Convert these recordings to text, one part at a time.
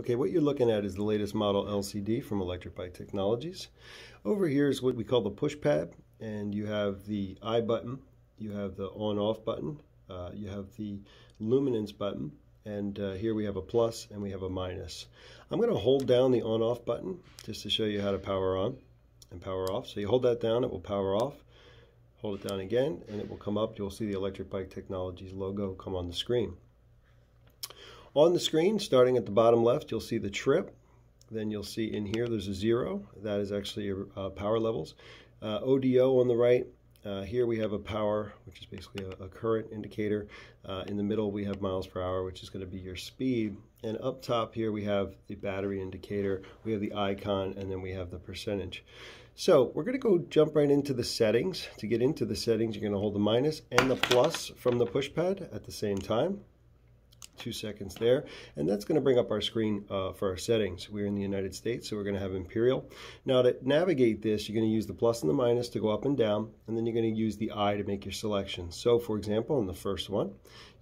Okay, what you're looking at is the latest model LCD from Electric Bike Technologies. Over here is what we call the push pad, and you have the I button, you have the on-off button, you have the luminance button, and here we have a plus and we have a minus. I'm going to hold down the on-off button just to show you how to power on and power off. So you hold that down, it will power off. Hold it down again, and it will come up. You'll see the Electric Bike Technologies logo come on the screen. On the screen, starting at the bottom left, you'll see the trip. Then you'll see in here there's a 0. That is actually your power levels. ODO on the right. Here we have a power, which is basically a current indicator. In the middle we have miles per hour, which is going to be your speed. And up top here we have the battery indicator, we have the icon, and then we have the percentage. So we're going to go jump right into the settings. To get into the settings, you're going to hold the minus and the plus from the push pad at the same time. 2 seconds there, and that's going to bring up our screen for our settings. We're in the United States, so we're going to have Imperial. Now to navigate this, you're going to use the plus and the minus to go up and down, and then you're going to use the I to make your selection. So for example, in the first one,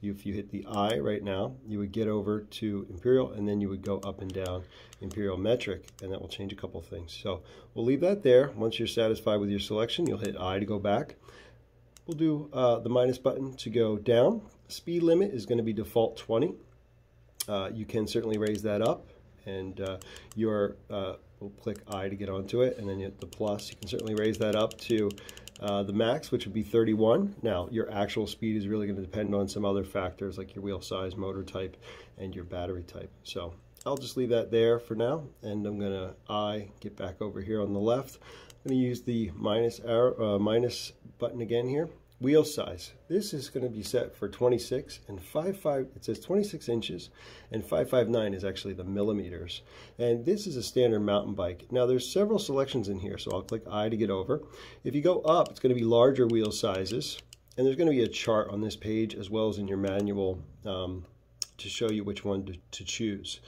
if you hit the I right now, you would get over to Imperial, and then you would go up and down Imperial metric, and that will change a couple things. So we'll leave that there. Once you're satisfied with your selection, you'll hit I to go back. We'll do the minus button to go down. Speed limit is going to be default 20. You can certainly raise that up, and we'll click I to get onto it, and then you hit the plus. You can certainly raise that up to the max, which would be 31. Now, your actual speed is really going to depend on some other factors like your wheel size, motor type, and your battery type. So I'll just leave that there for now, and I'm going to get back over here on the left. I'm going to use the minus button again here. Wheel size. This is going to be set for 26 and 5.5. It says 26 inches, and 5.59 is actually the millimeters. And this is a standard mountain bike. Now there's several selections in here, so I'll click I to get over. If you go up, it's going to be larger wheel sizes, and there's going to be a chart on this page as well as in your manual to show you which one to choose.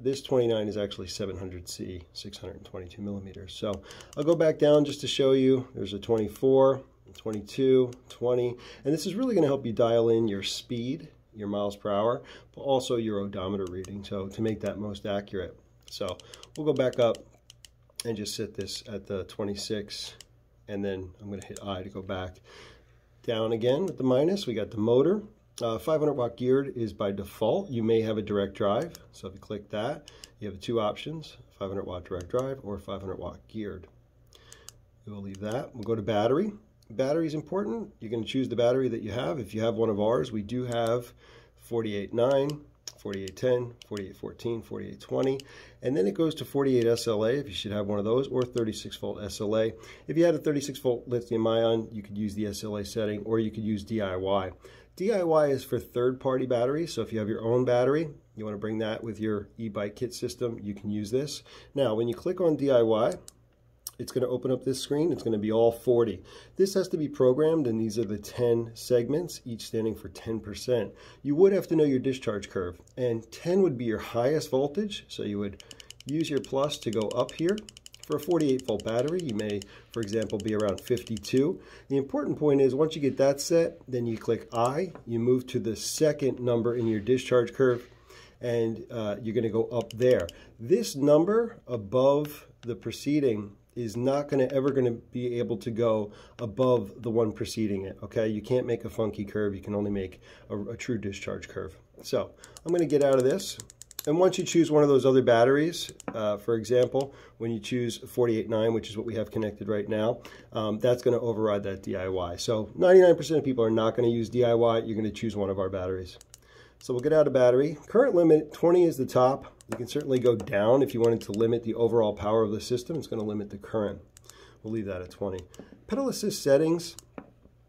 This 29 is actually 700C, 622 millimeters. So I'll go back down just to show you. There's a 24, 22, 20, and this is really going to help you dial in your speed, your miles per hour, but also your odometer reading, so to make that most accurate. So we'll go back up and just set this at the 26, and then I'm going to hit I to go back. Down again with the minus, we got the motor. 500 watt geared is by default. You may have a direct drive, so if you click that, you have two options: 500 watt direct drive or 500 watt geared. We'll leave that. We'll go to battery. Battery is important. You're going to choose the battery that you have. If you have one of ours, we do have 48.9, 48.10, 48.14, 48.20, and then it goes to 48 SLA if you should have one of those, or 36 volt SLA. If you had a 36 volt lithium ion, you could use the SLA setting, or you could use DIY. DIY is for third-party batteries, so if you have your own battery, you want to bring that with your E-BikeKit system, you can use this. Now, when you click on DIY, it's going to open up this screen. It's going to be all 40. This has to be programmed, and these are the 10 segments, each standing for 10%. You would have to know your discharge curve, and 10 would be your highest voltage, so you would use your plus to go up here. For a 48 volt battery, you may, for example, be around 52. The important point is once you get that set, then you click I, you move to the second number in your discharge curve, and you're going to go up there. This number above the preceding is not going to be able to go above the one preceding it. Okay, you can't make a funky curve. You can only make a true discharge curve. So I'm going to get out of this. And once you choose one of those other batteries, for example, when you choose 48.9, which is what we have connected right now, that's going to override that DIY. So 99% of people are not going to use DIY. You're going to choose one of our batteries. So we'll get out of battery. Current limit, 20 is the top. You can certainly go down if you wanted to limit the overall power of the system. It's going to limit the current. We'll leave that at 20. Pedal assist settings.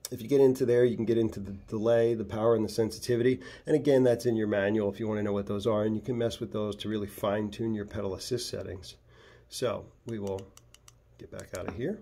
If you get into there, you can get into the delay, the power, and the sensitivity. And again, that's in your manual if you want to know what those are. And you can mess with those to really fine-tune your pedal assist settings. So we will get back out of here.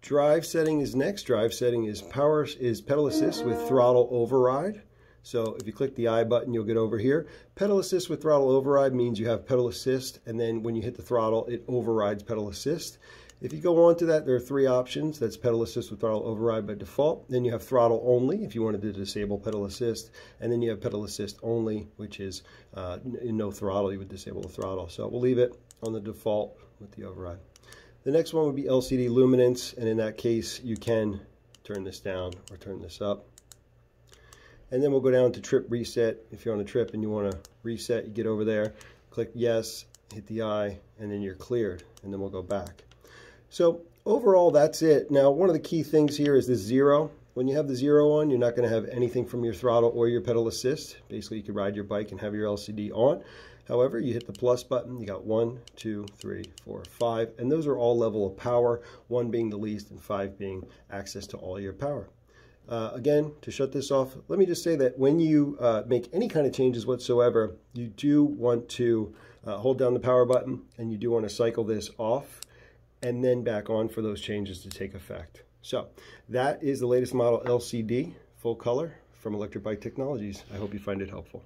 Drive setting is next. Drive setting is pedal assist with throttle override. So if you click the I button, you'll get over here. Pedal assist with throttle override means you have pedal assist, and then when you hit the throttle, it overrides pedal assist. If you go on to that, there are three options. That's pedal assist with throttle override by default. Then you have throttle only if you wanted to disable pedal assist. And then you have pedal assist only, which is no throttle. You would disable the throttle. So we'll leave it on the default with the override. The next one would be LCD luminance. And in that case, you can turn this down or turn this up. And then we'll go down to trip reset. If you're on a trip and you want to reset, you get over there, click yes, hit the I, and then you're cleared. And then we'll go back. So overall, that's it. Now, one of the key things here is this zero. When you have the zero on, you're not going to have anything from your throttle or your pedal assist. Basically, you can ride your bike and have your LCD on. However, you hit the plus button, you got 1, 2, 3, 4, 5, and those are all level of power, 1 being the least and 5 being access to all your power. Again, to shut this off, let me just say that when you make any kind of changes whatsoever, you do want to hold down the power button, and you do want to cycle this off and then back on for those changes to take effect. So that is the latest model LCD, full color, from Electric Bike Technologies. I hope you find it helpful.